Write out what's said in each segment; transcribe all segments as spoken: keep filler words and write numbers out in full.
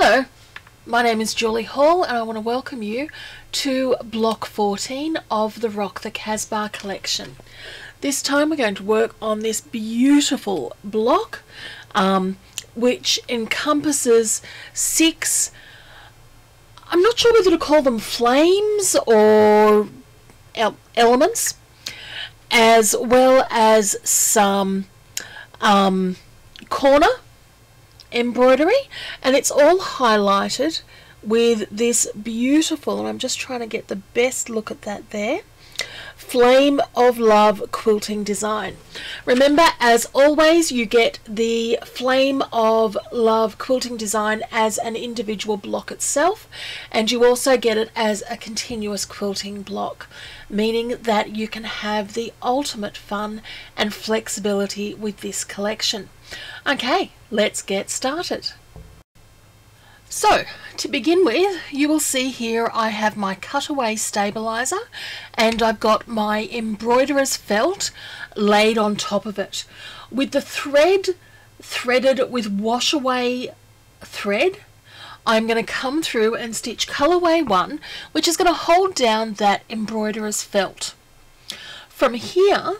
Hello, my name is Julie Hall and I want to welcome you to block fourteen of the Rock the Casbah collection. This time we're going to work on this beautiful block um, which encompasses six, I'm not sure whether to call them flames or elements, as well as some um, corner embroidery, and it's all highlighted with this beautiful, and I'm just trying to get the best look at that there, Flame of Love quilting design. Remember, as always, you get the Flame of Love quilting design as an individual block itself, and you also get it as a continuous quilting block, meaning that you can have the ultimate fun and flexibility with this collection. Okay, let's get started. So, to begin with, you will see here I have my cutaway stabilizer and I've got my Embroiders Felt laid on top of it, with the thread threaded with washaway thread. I'm going to come through and stitch colorway one, which is going to hold down that Embroiders Felt. From here,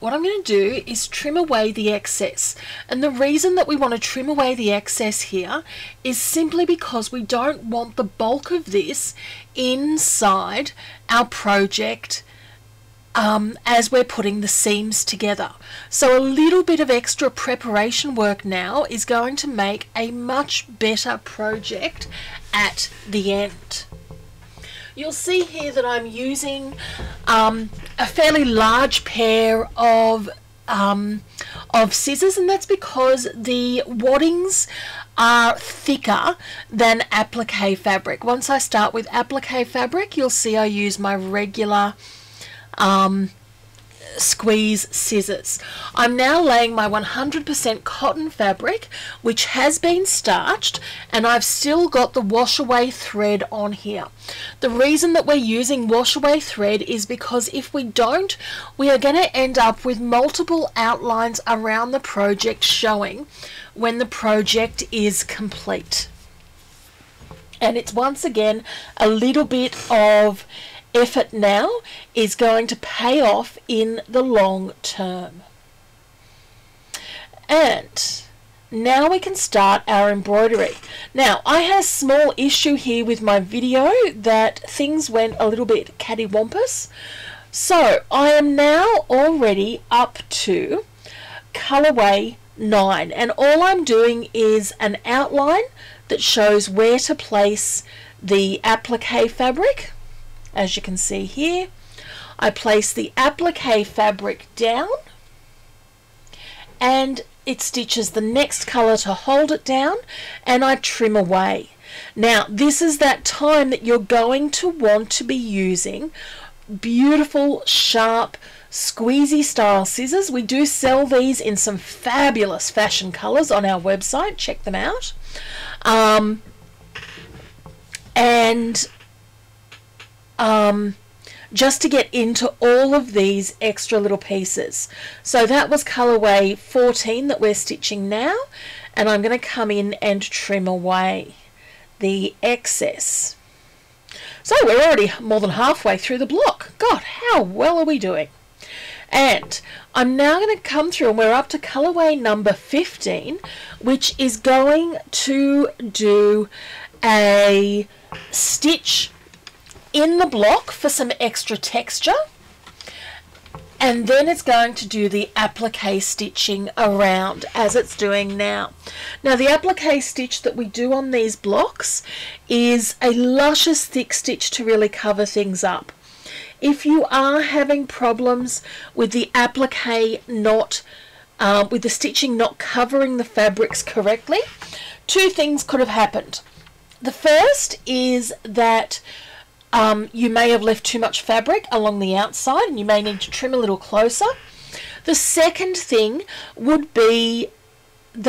what I'm going to do is trim away the excess, and the reason that we want to trim away the excess here is simply because we don't want the bulk of this inside our project um, as we're putting the seams together. So a little bit of extra preparation work now is going to make a much better project at the end. You'll see here that I'm using um, a fairly large pair of, um, of scissors, and that's because the waddings are thicker than applique fabric. Once I start with applique fabric, you'll see I use my regular um, squeeze scissors. I'm now laying my one hundred percent cotton fabric, which has been starched, and I've still got the washaway thread on here. The reason that we're using washaway thread is because if we don't, we are going to end up with multiple outlines around the project showing when the project is complete. And it's once again a little bit of effort now is going to pay off in the long term. And now we can start our embroidery. Now, I had a small issue here with my video that things went a little bit cattywampus. So I am now already up to colorway nine, and all I'm doing is an outline that shows where to place the applique fabric. As you can see here, I place the applique fabric down and it stitches the next color to hold it down, and I trim away. Now, this is that time that you're going to want to be using beautiful, sharp, squeezy style scissors. We do sell these in some fabulous fashion colors on our website. Check them out. Um, and Um, just to get into all of these extra little pieces. So that was colorway fourteen that we're stitching now, and I'm going to come in and trim away the excess. So we're already more than halfway through the block. God, how well are we doing? And I'm now going to come through, and we're up to colorway number fifteen, which is going to do a stitch in the block for some extra texture, and then it's going to do the applique stitching around as it's doing now. Now, the applique stitch that we do on these blocks is a luscious thick stitch to really cover things up. If you are having problems with the applique not uh, with the stitching not covering the fabrics correctly, two things could have happened. The first is that Um, you may have left too much fabric along the outside and you may need to trim a little closer. The second thing would be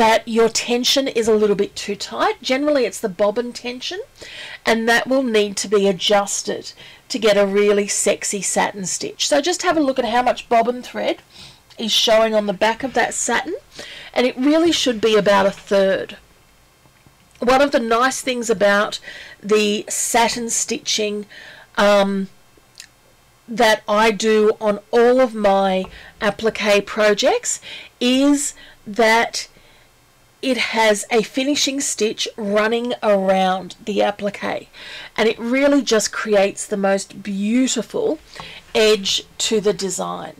that your tension is a little bit too tight. Generally, it's the bobbin tension, and that will need to be adjusted to get a really sexy satin stitch. So just have a look at how much bobbin thread is showing on the back of that satin, and it really should be about a third. one of the nice things about the satin stitching um, that I do on all of my applique projects is that it has a finishing stitch running around the applique, and it really just creates the most beautiful edge to the design.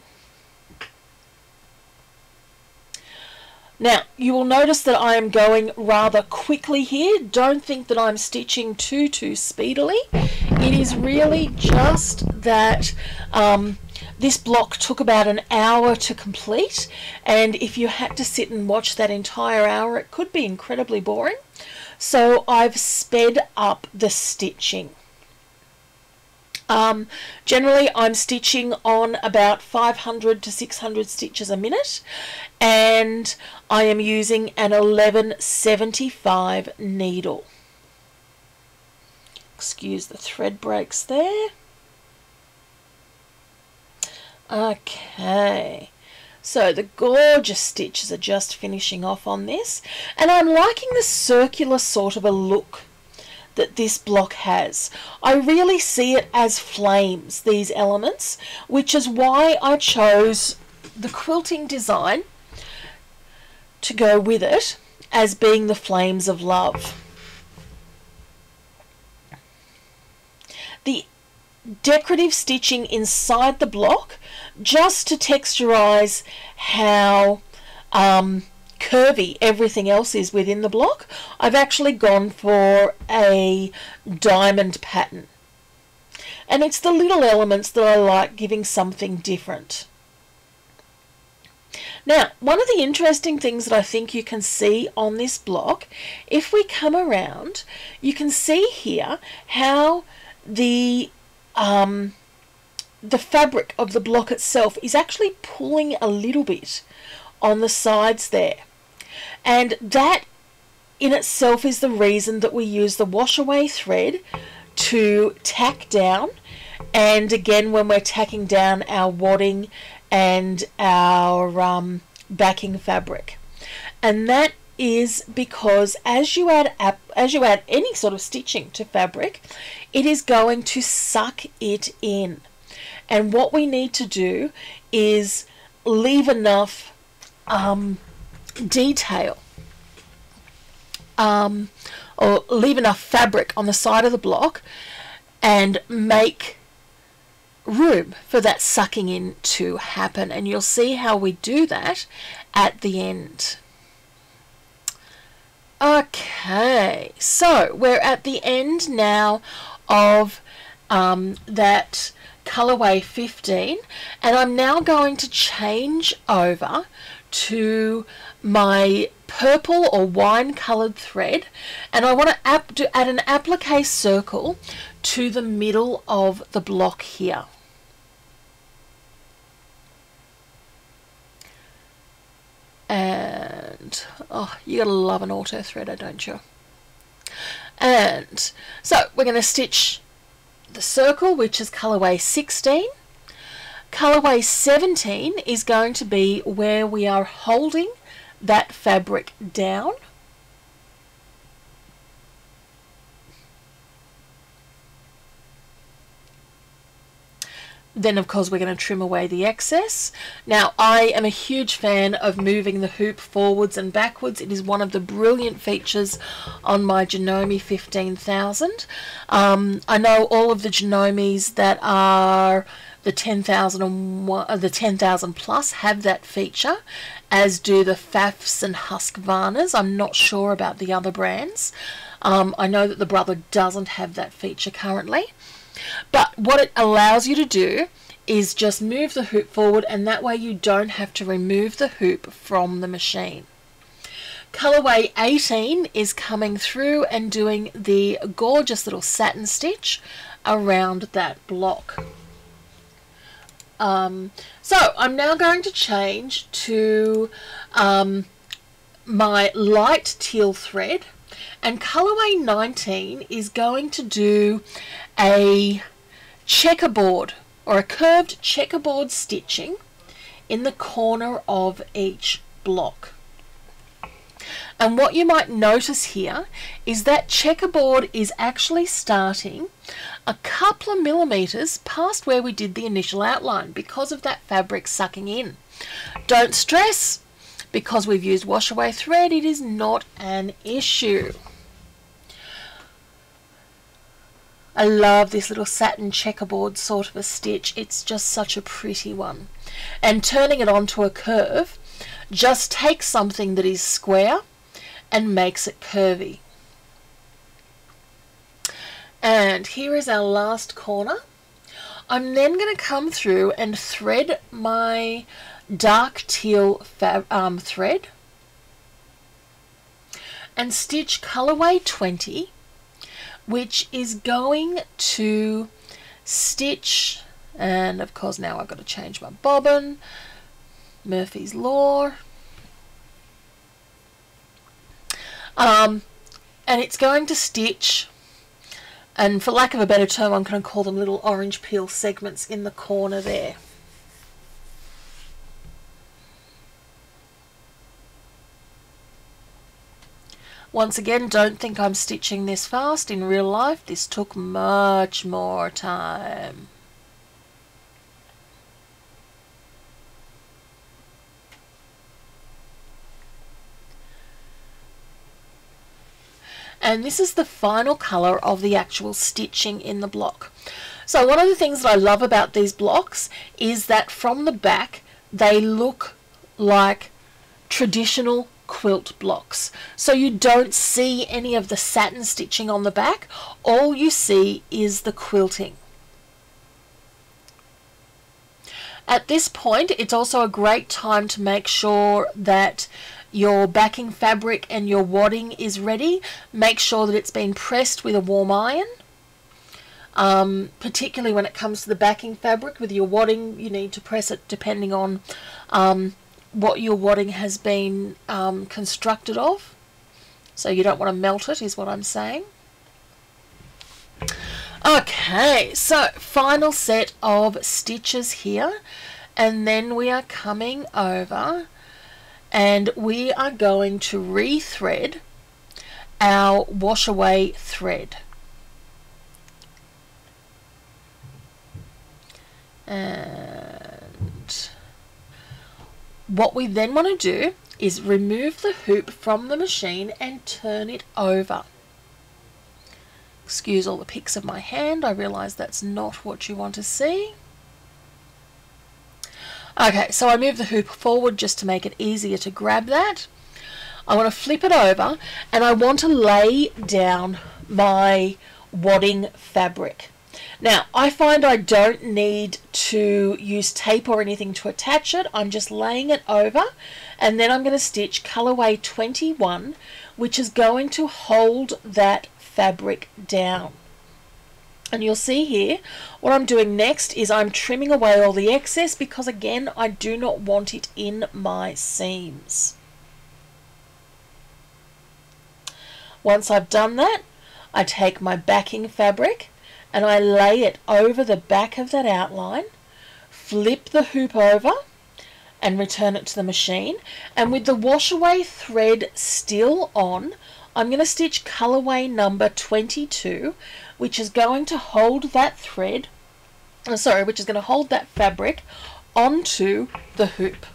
Now, you will notice that I am going rather quickly here. Don't think that I'm stitching too, too speedily. It is really just that um, this block took about an hour to complete, and if you had to sit and watch that entire hour, it could be incredibly boring. So I've sped up the stitching. Um, generally, I'm stitching on about five hundred to six hundred stitches a minute, and I am using an eleven seventy-five needle. Excuse the thread breaks there. Okay, so the gorgeous stitches are just finishing off on this, and I'm liking the circular sort of a look that this block has. I really see it as flames, these elements, which is why I chose the quilting design to go with it as being the flames of love. The decorative stitching inside the block, just to texturize how um, curvy everything else is within the block, I've actually gone for a diamond pattern, and it's the little elements that I like giving something different. Now, one of the interesting things that I think you can see on this block, if we come around, you can see here how the um, the fabric of the block itself is actually pulling a little bit on the sides there, and that in itself is the reason that we use the wash away thread to tack down. And again, when we're tacking down our wadding and our um, backing fabric, and that is because as you add as you add any sort of stitching to fabric, it is going to suck it in, and what we need to do is leave enough Um, detail um, or leave enough fabric on the side of the block and make room for that sucking in to happen, and you'll see how we do that at the end. Okay, so we're at the end now of um, that colorway fifteen, and I'm now going to change over to my purple or wine coloured thread, and I want to ap do, add an applique circle to the middle of the block here. And oh, you gotta love an auto threader, don't you? And so we're going to stitch the circle, which is colourway sixteen. Colorway seventeen is going to be where we are holding that fabric down. Then of course we're going to trim away the excess. Now, I am a huge fan of moving the hoop forwards and backwards. It is one of the brilliant features on my Janome fifteen thousand. Um, I know all of the Janomes that are the ten thousand, the ten thousand plus have that feature, as do the Pfaffs and Husqvarnas. I'm not sure about the other brands. Um, I know that the Brother doesn't have that feature currently. But what it allows you to do is just move the hoop forward, and that way you don't have to remove the hoop from the machine. Colorway eighteen is coming through and doing the gorgeous little satin stitch around that block. Um, so I'm now going to change to um, my light teal thread, and colorway nineteen is going to do a checkerboard or a curved checkerboard stitching in the corner of each block. And what you might notice here is that checkerboard is actually starting a couple of millimeters past where we did the initial outline because of that fabric sucking in. Don't stress, because we've used washaway thread, it is not an issue. I love this little satin checkerboard sort of a stitch. It's just such a pretty one. And turning it onto a curve just takes something that is square and makes it curvy. And here is our last corner. I'm then going to come through and thread my dark teal fab, um, thread and stitch colorway twenty, which is going to stitch, and of course now I've got to change my bobbin, Murphy's Law, um, and it's going to stitch, and for lack of a better term I'm going to call them little orange peel segments in the corner there. Once again, don't think I'm stitching this fast. In real life, this took much more time. And this is the final color of the actual stitching in the block. So one of the things that I love about these blocks is that from the back, they look like traditional quilt blocks, so you don't see any of the satin stitching on the back. All you see is the quilting. At this point, it's also a great time to make sure that your backing fabric and your wadding is ready. Make sure that it's been pressed with a warm iron, um, particularly when it comes to the backing fabric. With your wadding, you need to press it depending on um, what your wadding has been um, constructed of, so you don't want to melt it is what I'm saying. Okay, so final set of stitches here, and then we are coming over and we are going to rethread our washaway thread, and what we then want to do is remove the hoop from the machine and turn it over. Excuse all the pics of my hand, I realise that's not what you want to see. Okay, so I move the hoop forward just to make it easier to grab that. I want to flip it over and I want to lay down my wadding fabric. Now, I find I don't need to use tape or anything to attach it. I'm just laying it over, and then I'm going to stitch colorway twenty-one, which is going to hold that fabric down. And you'll see here, what I'm doing next is I'm trimming away all the excess because, again, I do not want it in my seams. Once I've done that, I take my backing fabric and I lay it over the back of that outline, flip the hoop over and return it to the machine, and with the washaway thread still on, I'm going to stitch colorway number twenty-two, which is going to hold that thread, oh, sorry, which is going to hold that fabric onto the hoop.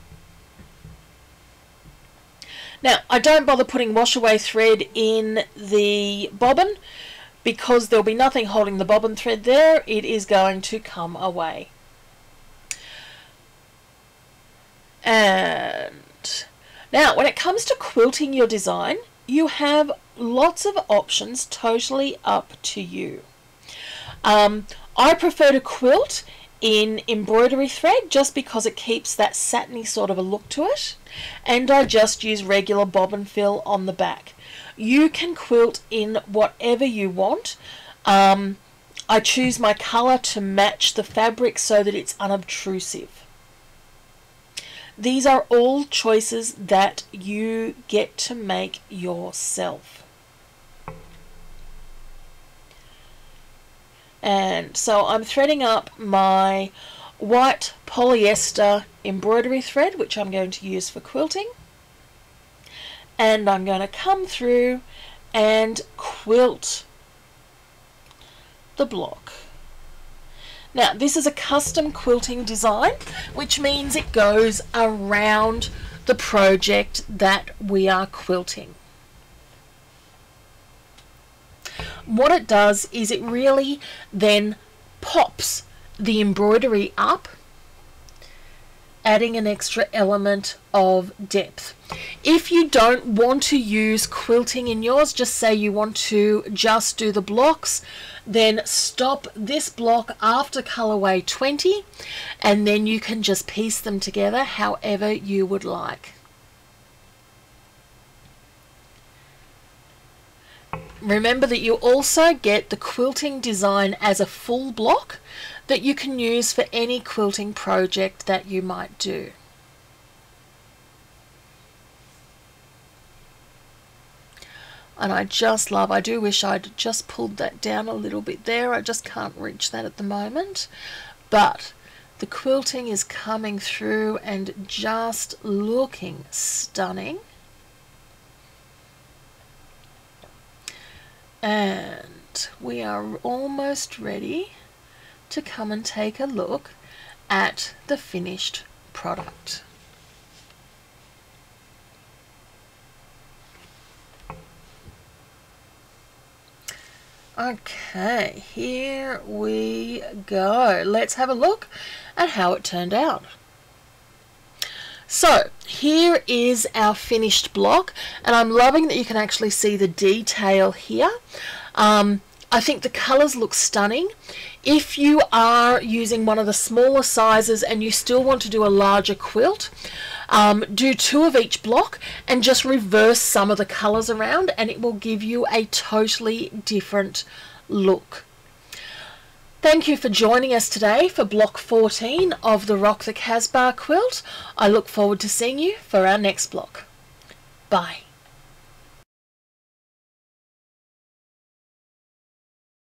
Now, I don't bother putting washaway thread in the bobbin, because there'll be nothing holding the bobbin thread there, it is going to come away. And now, when it comes to quilting your design, you have lots of options, totally up to you. Um, I prefer to quilt in embroidery thread just because it keeps that satiny sort of a look to it, and I just use regular bobbin fill on the back. You can quilt in whatever you want. Um, I choose my colour to match the fabric so that it's unobtrusive. These are all choices that you get to make yourself. And so I'm threading up my white polyester embroidery thread, which I'm going to use for quilting. and I'm going to come through and quilt the block. Now this is a custom quilting design, which means it goes around the project that we are quilting. What it does is it really then pops the embroidery up, adding an extra element of depth. If you don't want to use quilting in yours, just say you want to just do the blocks, then stop this block after colorway twenty, and then you can just piece them together however you would like. Remember that you also get the quilting design as a full block that you can use for any quilting project that you might do. And I just love, I do wish I'd just pulled that down a little bit there. I just can't reach that at the moment. But the quilting is coming through and just looking stunning. And we are almost ready to come and take a look at the finished product. Okay, here we go. Let's have a look at how it turned out. So here is our finished block, and I'm loving that you can actually see the detail here. Um, I think the colors look stunning. If you are using one of the smaller sizes and you still want to do a larger quilt, um, do two of each block and just reverse some of the colors around, and it will give you a totally different look. Thank you for joining us today for block fourteen of the Rock the Casbah quilt. I look forward to seeing you for our next block. Bye.